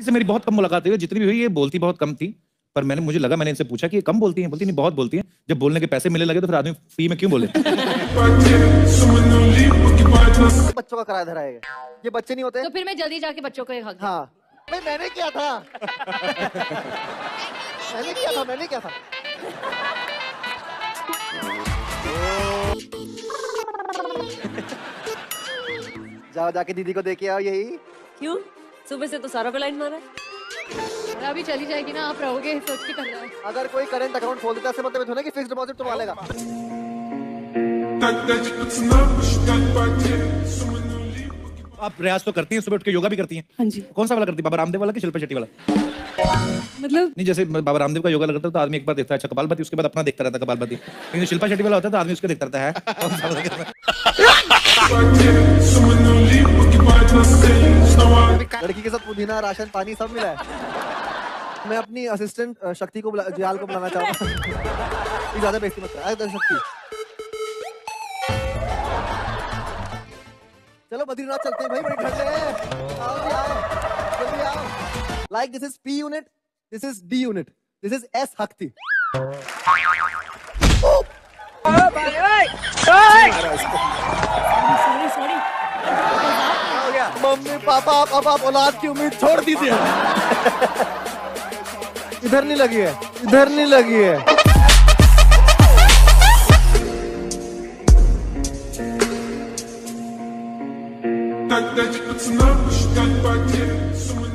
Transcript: इससे मेरी बहुत कम मुलाकात हुई, जितनी भी हुई ये बोलती बहुत कम थी, पर मैंने मुझे लगा मैंने इनसे पूछा कि ये कम बोलती हैं, बोलती नहीं बहुत बोलती हैं, जब बोलने के पैसे मिलने लगे तो फिर आदमी फ्री में क्यों बोले। बच्चों का कराया धरा है, ये बच्चे नहीं होते तो फिर मैं जल्दी जाके बच्चों को हक। हाँ मैंने किया था, मैंने किया था, मैंने किया था। जाओ जाके दीदी को देके आओ। यही क्यों सुबह से तो सारा को लाइन मारा है, अभी चली जाएगी ना, आप रहोगे सोच के कर रहे हो। अगर कोई करंट अकाउंट खोल देता है मतलब थोड़ा कि फिक्स्ड डिपॉजिट तो वालेगा। आप प्रयास तो करती हैं, सुबह उठ के योगा भी करती हैं। हाँ जी। कौन सा वाला करती है, बाबा रामदेव वाला कि शिल्पा शेट्टी वाला? मतलब नहीं, जैसे बाबा रामदेव का योगा लगता है तो आदमी एक बार देखता है अच्छा कपालभाति, उसके बाद अपना देखता रहता है कपालभाति, लेकिन शिल्पा शेट्टी वाला होता है तो आदमी उसको देखता रहता है। लड़की के साथ पुदीना, राशन पानी सब मिला है। मैं अपनी असिस्टेंट शक्ति को जयाल को बुलाना चाहता हूँ, ज्यादा बेइज्जती मत करो शक्ति। चलो बद्रीनाथ चलते हैं भाई, बड़ी ठंड है। आओ आओ जल्दी आओ। Like this is P unit, this is D unit, this is S Hakti. Oh, bhai bhai, sorry. हो गया। मम्मी पापा अब आप औलाद की उम्मीद छोड़ दीजिए। इधर नहीं लगी है, इधर नहीं लगी है। That you put some love, but you got back here.